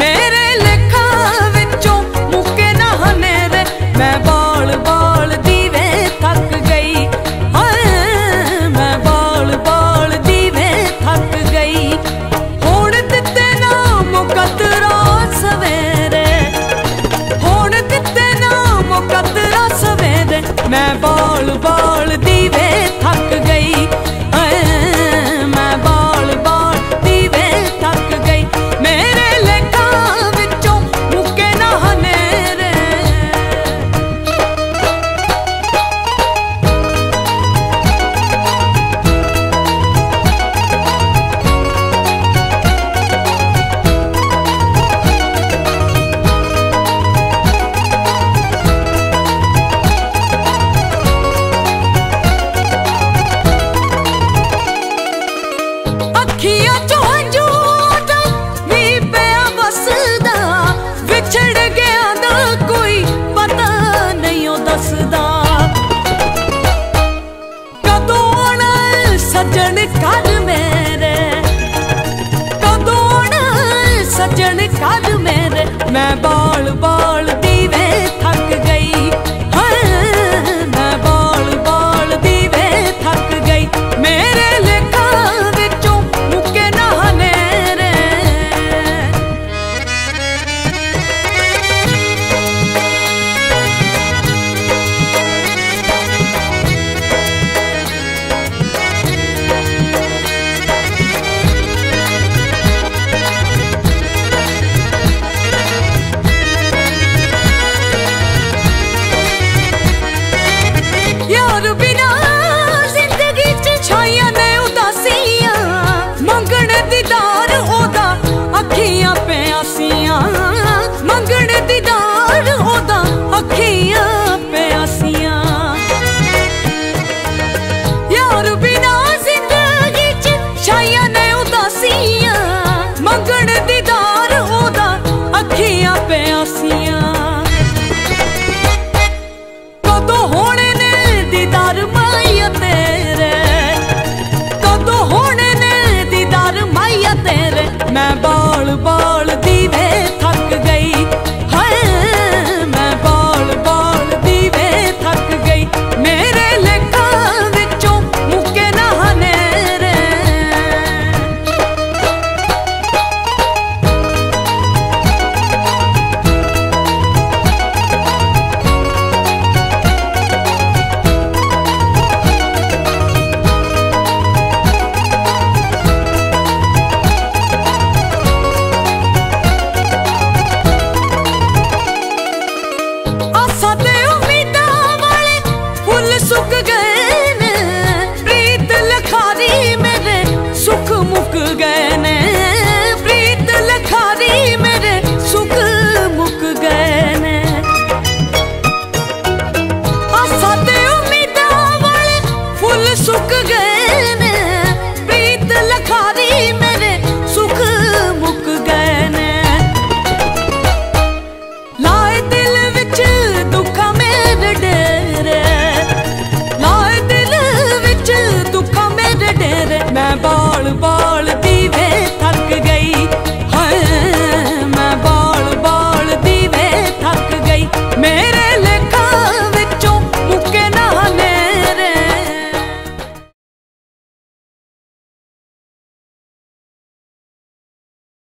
मेरे लिखा विचों मुके ना हनेरे मैं बाल बाल दीवे थक गई हाय मैं बाल बाल दीवे थक गई होड़ दिते ना मुकतरा सवेरे होड़ दिते ना मुकतरा सवेरे मैं बाल बाल दीवे थक गई सजन काज मेरे मैं बाल बाल